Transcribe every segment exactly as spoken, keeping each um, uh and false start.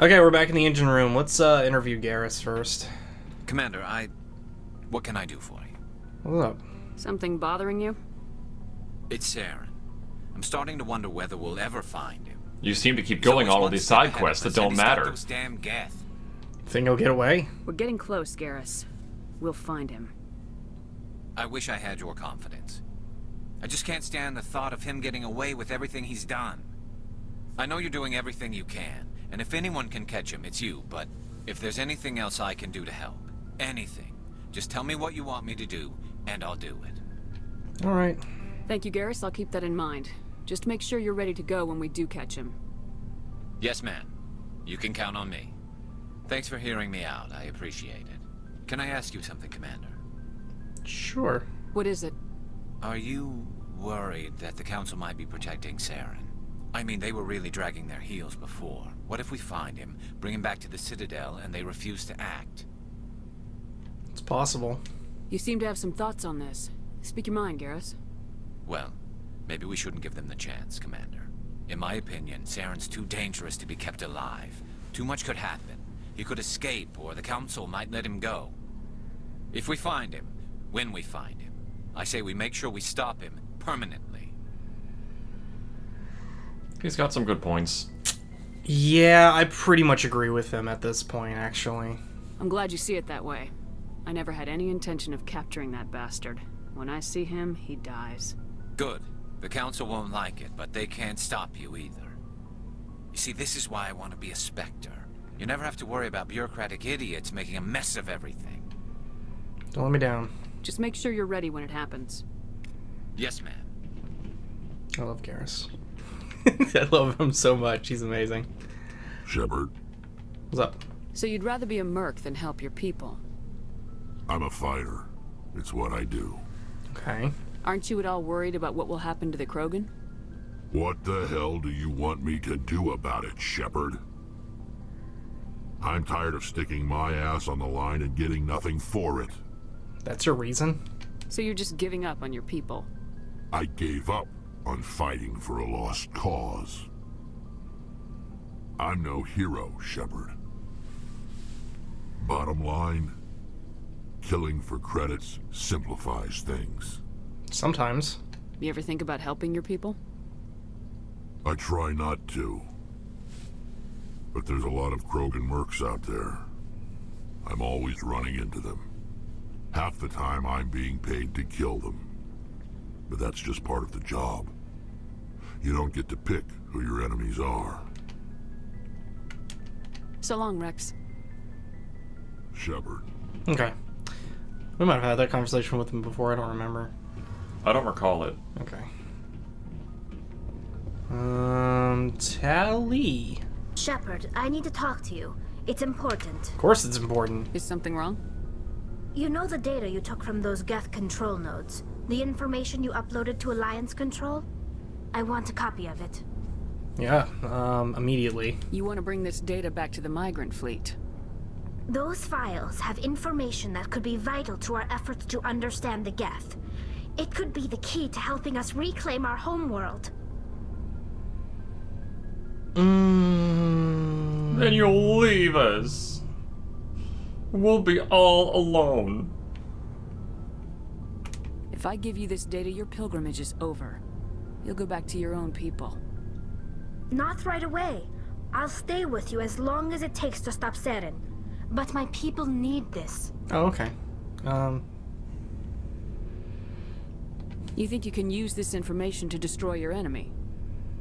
Okay, we're back in the engine room. Let's uh, interview Garrus first. Commander, I... what can I do for you? What's up? Something bothering you? It's Saren. I'm starting to wonder whether we'll ever find him. You seem to keep going so all of these side quests that don't matter. Those damn Geth. Think he'll get away? We're getting close, Garrus. We'll find him. I wish I had your confidence. I just can't stand the thought of him getting away with everything he's done. I know you're doing everything you can, and if anyone can catch him, it's you, but if there's anything else I can do to help, anything, just tell me what you want me to do, and I'll do it. All right. Thank you, Garrus. I'll keep that in mind. Just make sure you're ready to go when we do catch him. Yes, ma'am. You can count on me. Thanks for hearing me out. I appreciate it. Can I ask you something, Commander? Sure. What is it? Are you worried that the Council might be protecting Saren? I mean, they were really dragging their heels before. What if we find him, bring him back to the Citadel, and they refuse to act? It's possible. You seem to have some thoughts on this. Speak your mind, Garrus. Well, maybe we shouldn't give them the chance, Commander. In my opinion, Saren's too dangerous to be kept alive. Too much could happen. He could escape, or the Council might let him go. If we find him, when we find him, I say we make sure we stop him permanently. He's got some good points. Yeah, I pretty much agree with him at this point, actually. I'm glad you see it that way. I never had any intention of capturing that bastard. When I see him, he dies. Good. The Council won't like it, but they can't stop you either. You see, this is why I want to be a Spectre. You never have to worry about bureaucratic idiots making a mess of everything. Don't let me down. Just make sure you're ready when it happens. Yes, ma'am. I love Garrus. I love him so much. He's amazing. Shepard. What's up? So you'd rather be a merc than help your people? I'm a fighter. It's what I do. Okay. Aren't you at all worried about what will happen to the Krogan? What the hell do you want me to do about it, Shepard? I'm tired of sticking my ass on the line and getting nothing for it. That's your reason? So you're just giving up on your people? I gave up on fighting for a lost cause. I'm no hero, Shepard. Bottom line, killing for credits simplifies things. Sometimes. You ever think about helping your people? I try not to. But there's a lot of Krogan mercs out there. I'm always running into them. Half the time I'm being paid to kill them. But that's just part of the job. You don't get to pick who your enemies are. So long, Rex. Shepard. Okay. We might have had that conversation with him before, I don't remember. I don't recall it. Okay. Um, Tali. Shepard, I need to talk to you. It's important. Of course it's important. Is something wrong? You know the data you took from those Geth control nodes? The information you uploaded to Alliance Control? I want a copy of it. Yeah, um, immediately. You want to bring this data back to the migrant fleet? Those files have information that could be vital to our efforts to understand the Geth. It could be the key to helping us reclaim our homeworld. Mm. Then you'll leave us. We'll be all alone. If I give you this data, your pilgrimage is over. You'll go back to your own people. Not right away. I'll stay with you as long as it takes to stop Saren. But my people need this. Oh, okay. Um... You think you can use this information to destroy your enemy?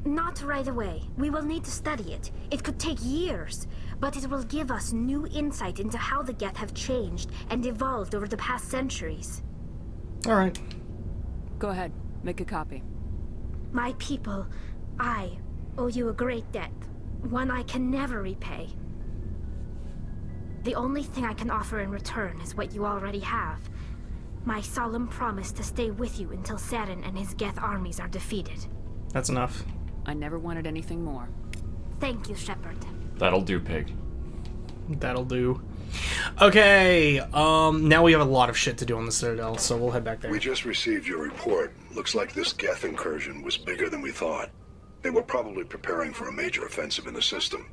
Not right away. We will need to study it. It could take years, but it will give us new insight into how the Geth have changed and evolved over the past centuries. All right. Go ahead. Make a copy. My people, I owe you a great debt, one I can never repay. The only thing I can offer in return is what you already have. My solemn promise to stay with you until Saren and his Geth armies are defeated. That's enough. I never wanted anything more. Thank you, Shepard. That'll do, pig. That'll do. Okay, um, now we have a lot of shit to do on the Citadel, so we'll head back there. We just received your report. Looks like this Geth incursion was bigger than we thought. They were probably preparing for a major offensive in the system.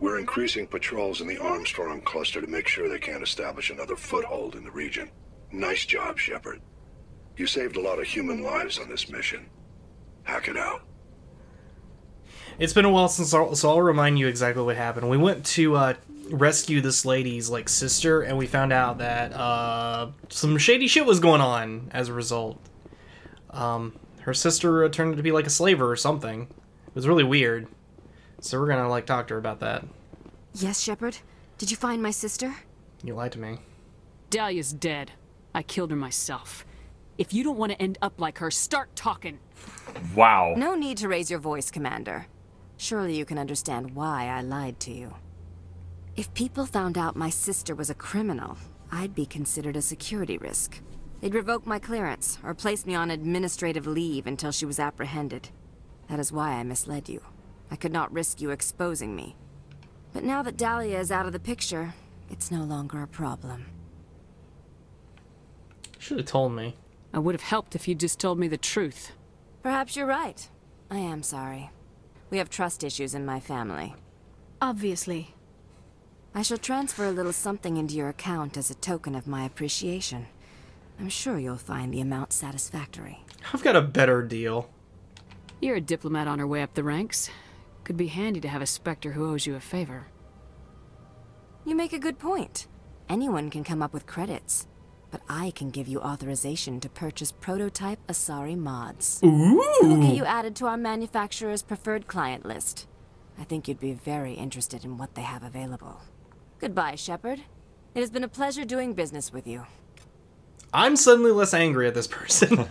We're increasing patrols in the Armstrong cluster to make sure they can't establish another foothold in the region. Nice job, Shepard. You saved a lot of human lives on this mission. Hack it out. It's been a while since I'll, so I'll remind you exactly what happened. We went to uh, rescue this lady's like sister, and we found out that uh, some shady shit was going on as a result. Um, her sister turned out to be like a slaver or something. It was really weird. So we're gonna like talk to her about that. Yes, Shepard? Did you find my sister? You lied to me. Dahlia's dead. I killed her myself. If you don't want to end up like her, start talking. Wow. No need to raise your voice, Commander. Surely you can understand why I lied to you. If people found out my sister was a criminal, I'd be considered a security risk. They'd revoke my clearance or place me on administrative leave until she was apprehended. That is why I misled you. I could not risk you exposing me. But now that Dahlia is out of the picture, it's no longer a problem. Should have told me. I would have helped if you just told me the truth. Perhaps you're right. I am sorry. We have trust issues in my family. Obviously. I shall transfer a little something into your account as a token of my appreciation. I'm sure you'll find the amount satisfactory. I've got a better deal. You're a diplomat on her way up the ranks. Could be handy to have a Spectre who owes you a favor. You make a good point. Anyone can come up with credits. But I can give you authorization to purchase prototype Asari mods. Ooh! We'll get you added to our manufacturer's preferred client list. I think you'd be very interested in what they have available. Goodbye, Shepard. It has been a pleasure doing business with you. I'm suddenly less angry at this person.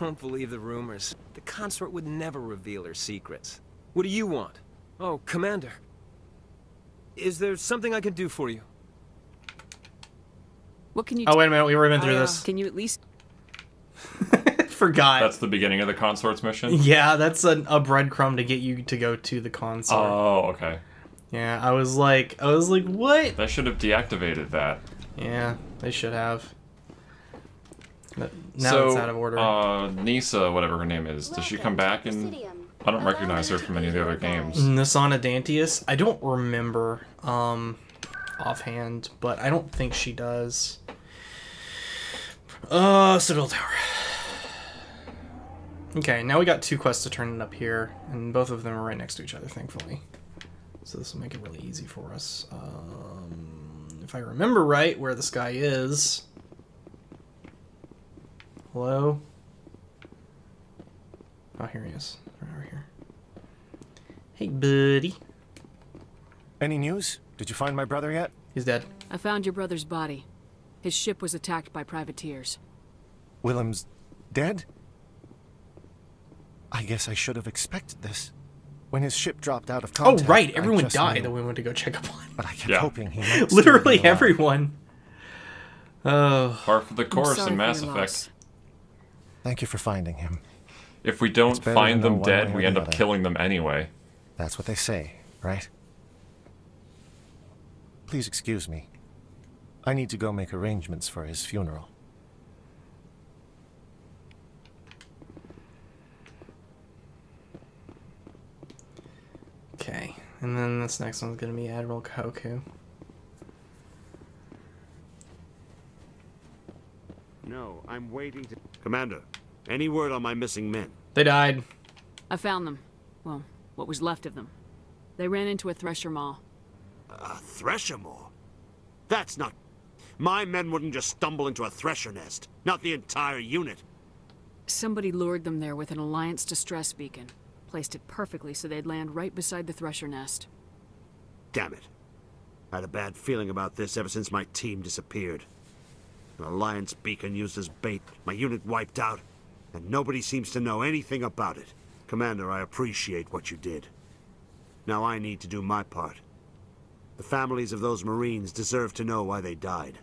Don't believe the rumors. The consort would never reveal her secrets. What do you want? Oh, Commander. Is there something I can do for you? What can you oh, wait a minute. We already went through uh, this. Can you at least... Forgot. That's the beginning of the consort's mission? Yeah, that's an, a breadcrumb to get you to go to the consort. Oh, okay. Yeah, I was like... I was like, what? They should have deactivated that. Yeah, they should have. But now so, it's out of order. Uh, Nisa, whatever her name is, does she come back and... I don't recognize her from any of the other games. Nisana Dantius? I don't remember. Um... offhand, but I don't think she does. Uh, Citadel Tower. Okay, now we got two quests to turn it up here, and both of them are right next to each other, thankfully. So this will make it really easy for us. Um, if I remember right where this guy is... Hello? Oh, here he is. Right over here. Hey, buddy. Any news? Did you find my brother yet? He's dead. I found your brother's body. His ship was attacked by privateers. Willem's dead? I guess I should have expected this. When his ship dropped out of contact... Oh, right! Everyone died knew. that we went to go check up on. But I kept yeah. hoping he might literally everyone. Oh. Par for the course in Mass Effect. Loss. Thank you for finding him. If we don't find them dead, we end up killing them anyway. That's what they say, right? Please excuse me. I need to go make arrangements for his funeral. Okay, and then this next one's gonna be Admiral Koku. No, I'm waiting to... Commander, any word on my missing men? They died. I found them. Well, what was left of them. They ran into a thresher maw. A thresher maw? That's not... My men wouldn't just stumble into a thresher nest. Not the entire unit. Somebody lured them there with an Alliance distress beacon. Placed it perfectly so they'd land right beside the thresher nest. Damn it. I had a bad feeling about this ever since my team disappeared. An Alliance beacon used as bait. My unit wiped out. And nobody seems to know anything about it. Commander, I appreciate what you did. Now I need to do my part. The families of those Marines deserve to know why they died.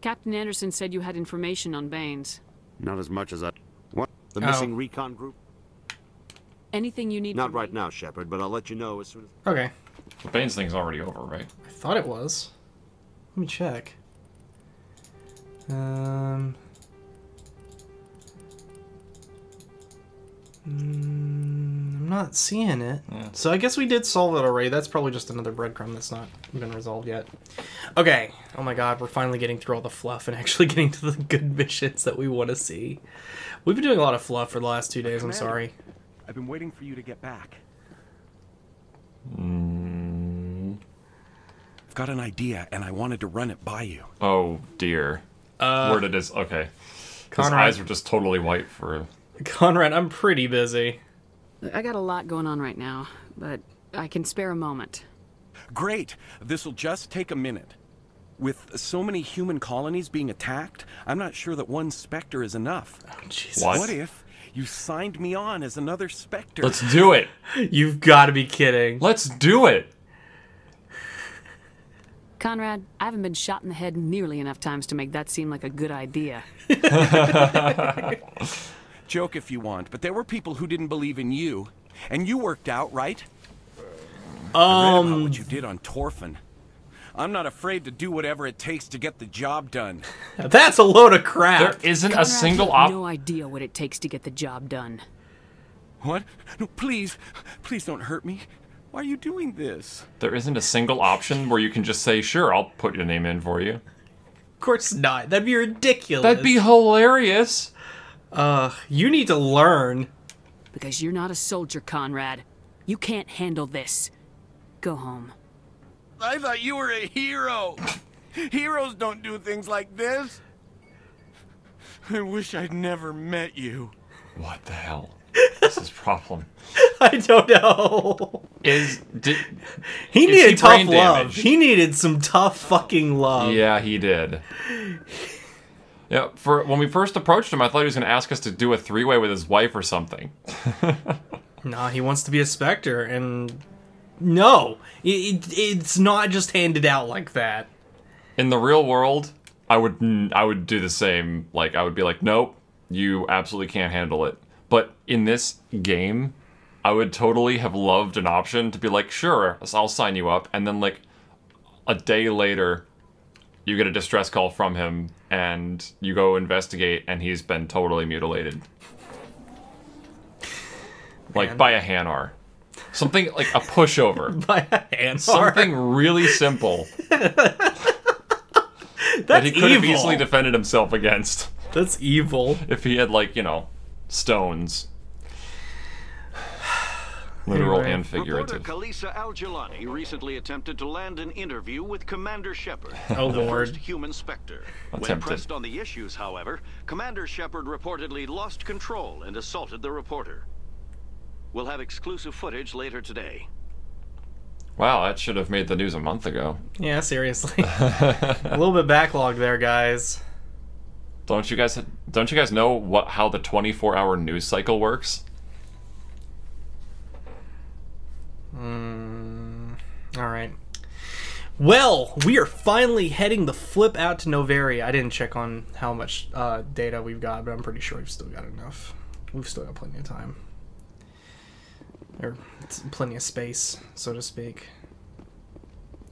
Captain Anderson said you had information on Baines. Not as much as I... What? The oh. missing recon group? Anything you need... Not right me? now, Shepard, but I'll let you know as soon as... Okay. The Baines thing's already over, right? I thought it was. Let me check. Um... Mm, I'm I'm not seeing it. Yeah. So I guess we did solve that already. That's probably just another breadcrumb that's not been resolved yet. Okay. Oh my god, we're finally getting through all the fluff and actually getting to the good missions that we want to see. We've been doing a lot of fluff for the last two days. I'm sorry. I've been waiting for you to get back. Mm. I've got an idea, and I wanted to run it by you. Oh, dear. Uh, Word it is. Okay. Conrad, his eyes were just totally white for... Conrad, I'm pretty busy. I got a lot going on right now, but I can spare a moment. Great! This'll just take a minute. With so many human colonies being attacked, I'm not sure that one Spectre is enough. Oh, Jesus. What? What if you signed me on as another Spectre? Let's do it! You've got to be kidding. Let's do it! Conrad, I haven't been shot in the head nearly enough times to make that seem like a good idea. Joke if you want, but there were people who didn't believe in you, and you worked out, right? Um, I read about what you did on Torfin. I'm not afraid to do whatever it takes to get the job done. That's a load of crap. There isn't Conrad, a single op- I have no idea what it takes to get the job done. What? No, please, please don't hurt me. Why are you doing this? There isn't a single option where you can just say, sure, I'll put your name in for you. Of course not. That'd be ridiculous. That'd be hilarious. Uh, you need to learn. Because you're not a soldier, Conrad. You can't handle this. Go home. I thought you were a hero. Heroes don't do things like this. I wish I'd never met you. What the hell? This is problem. I don't know. Is did he is needed he tough love? Damaged? He needed some tough fucking love. Yeah, he did. Yeah, for when we first approached him, I thought he was going to ask us to do a three-way with his wife or something. Nah, he wants to be a Spectre, and no, it, it, it's not just handed out like that. In the real world, I would I would do the same. Like I would be like, nope, you absolutely can't handle it. But in this game, I would totally have loved an option to be like, sure, I'll sign you up. And then, like, a day later, you get a distress call from him, and you go investigate, and he's been totally mutilated. Like, Man. by a Hanar. Something, like, a pushover. By a Hanar. Something really simple. That he could evil. have easily defended himself against. That's evil. If he had, like, you know... stones. Literal and figurative. Reporter Kalisa Aljolani recently attempted to land an interview with Commander Shepard, oh, the Lord. first human Spectre. Attempted. When pressed on the issues, however, Commander Shepard reportedly lost control and assaulted the reporter. We'll have exclusive footage later today. Wow, that should have made the news a month ago. Yeah, seriously. A little bit backlog there, guys. Don't you guys don't you guys know what how the twenty-four hour news cycle works? Mm, all right. Well, we are finally heading the flip out to Noveria. I didn't check on how much uh, data we've got, but I'm pretty sure we've still got enough. We've still got plenty of time, or plenty of space, so to speak.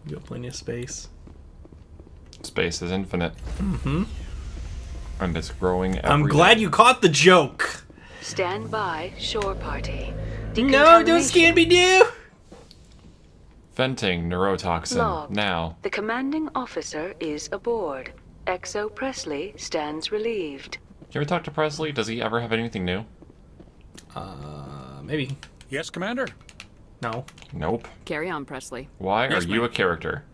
You got plenty of space. Space is infinite. Mm-hmm. And it's growing every I'm glad day. You caught the joke. Stand by, shore party. No, don't Scamby-Doo! Venting neurotoxin, Log. now. The commanding officer is aboard. Exo Presley stands relieved. You ever talk to Presley? Does he ever have anything new? Uh, maybe. Yes, Commander. No. Nope. Carry on, Presley. Why yes, are you ma'am. a character?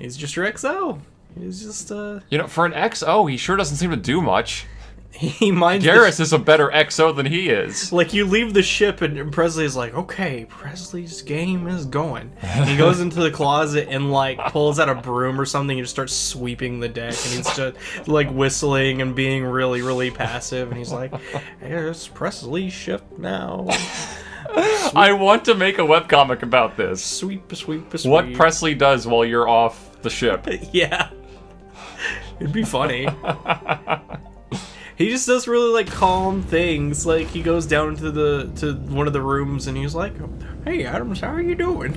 He's just your X O. He's just, uh... You know, for an X O, he sure doesn't seem to do much. He minds Garrus is a better X O than he is. Like, you leave the ship, and Presley's like, okay, Presley's game is going. He goes into the closet and, like, pulls out a broom or something and just starts sweeping the deck. And he's just, like, whistling and being really, really passive. And he's like, here's Presley's ship now. Sweep. I want to make a webcomic about this. Sweep, sweep, sweep. What Presley does while you're off the ship. Yeah. It'd be funny. He just does really like calm things. Like he goes down into the to one of the rooms and he's like, "Hey, Adams, how are you doing?"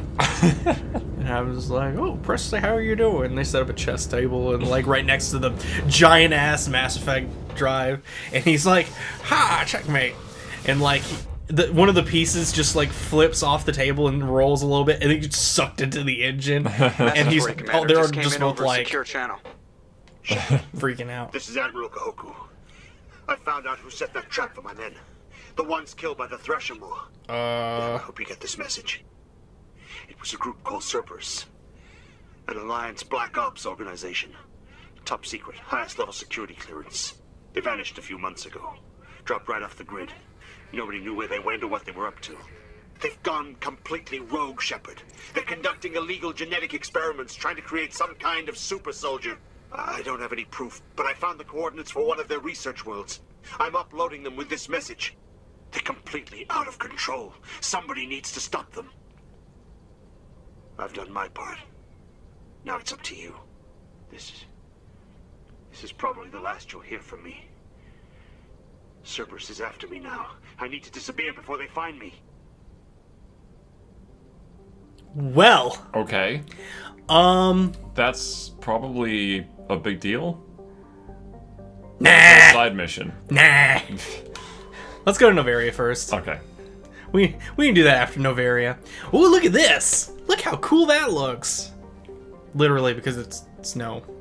And I was like, "Oh, Presley, how are you doing?" And they set up a chess table and like right next to the giant ass Mass Effect drive. And he's like, "Ha, checkmate!" And like the, one of the pieces just like flips off the table and rolls a little bit, and it gets sucked into the engine. And he's oh, they're just, just both like freaking out. This is Admiral Kahoku. I found out who set that trap for my men. The ones killed by the thresher maw. Uh... Well, I hope you get this message. It was a group called Cerberus. An Alliance Black Ops organization. Top secret, highest level security clearance. They vanished a few months ago. Dropped right off the grid. Nobody knew where they went or what they were up to. They've gone completely rogue, Shepard. They're conducting illegal genetic experiments, trying to create some kind of super soldier. I don't have any proof, but I found the coordinates for one of their research worlds. I'm uploading them with this message. They're completely out of control. Somebody needs to stop them. I've done my part. Now it's up to you. This is... This is probably the last you'll hear from me. Cerberus is after me now. I need to disappear before they find me. Well. Okay. Um. That's probably a big deal. Nah. A side mission. Nah. Let's go to Noveria first. Okay. We we can do that after Noveria. Ooh, look at this! Look how cool that looks. Literally, because it's snow.